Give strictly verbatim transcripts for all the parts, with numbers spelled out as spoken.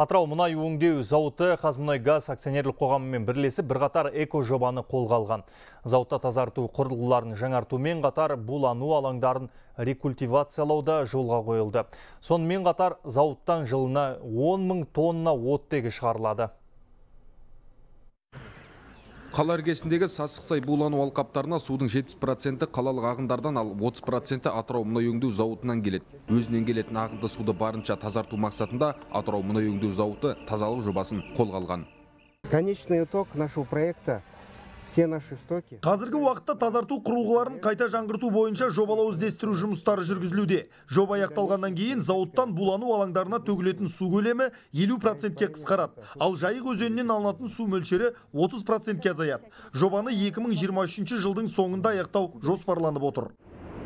Атырау мұнай өңдеу зауыты Қазмұнайгаз акционерлік қоғамымен бірлесіп бірқатар эко-жобаны қолға алған. Зауытта тазарту құрылғыларын жаңартумен қатар булану алаңдарын рекультивациялауда жолға қойылды. Сонымен қатар зауыттан жылына он мың тонна оттегі шығарылады. Қала іргесіндегі сасықсай булану алқаптарына судың жетпіс проценті қалалық ағындардан ал отыз проценті Атырау мұнай өңдеу зауытынан келеді. Өзінен келетін ағынды суды барынша тазарту мақсатында Атырау мұнай өңдеу зауыты тазалық жобасын қолға алған. Конечный итог нашего проекта. Қазіргі уақытта тазарту құрылғыларын қайта жаңғырту бойынша жобалау іздестіру жұмыстары жүргізілуде. Жоба аяқталғаннан кейін зауыттан булану алаңдарына төгілетін су көлемі елу процентке қысқарады, ал Жайық өзенінен алынатын су мөлшері отыз процентке азаяды. Жобаны екі мың жиырма үшінші жылдың соңында аяқтау жоспарланып отыр.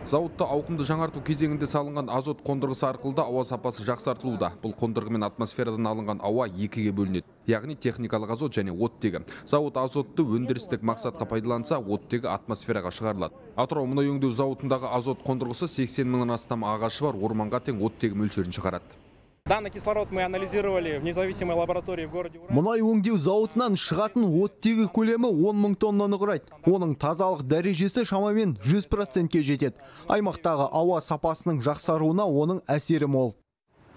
Зауытта ауқымды жаңарту кезеңінде салынған азот қондырғысы арқылы ауа сапасы жақсартылуда. Бұл қондырғымен атмосферадан алынған ауа екіге бөлінеді. Яғни техникалық азот және оттегі. Зауыт азотты өндірістік мақсатқа пайдаланса, оттегі атмосфераға шығарылады. Атырау мұнай өңдеу зауытындағы азот қондырғысы сексен мыңнан астам ағашы бар, орманға тең оттегі мөлшерін шығарады. Данный кислород мы анализировали в независимой лаборатории в городе Уран. Мұнай өңдеу зауытынан шығатын оттегі көлемі он мың тоннаны құрайды. Оның тазалық дәрежесі шамамен жүз процентке жетеді. Аймақтағы ауа сапасының жақсаруына оның әсері мол.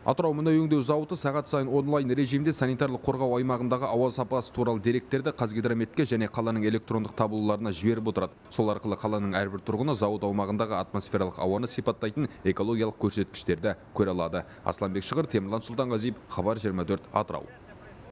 Атырау мұнай өңдеу зауыты сағат сайын онлайн режимде санитарлық қорғау аймағындағы ауа сапасы туралы деректерді Қазгидрометке және қаланың электрондық табылуларына жіберіп отырады. Сол арқылы қаланың әрбір тұрғыны зауыт аумағындағы атмосфералық ауаны сипаттайтын экологиялық көрсеткіштерді көре алады. Аслан Бекшығыр, Темірлан Султанғазиев, Хабар жиырма төрт, Атырау.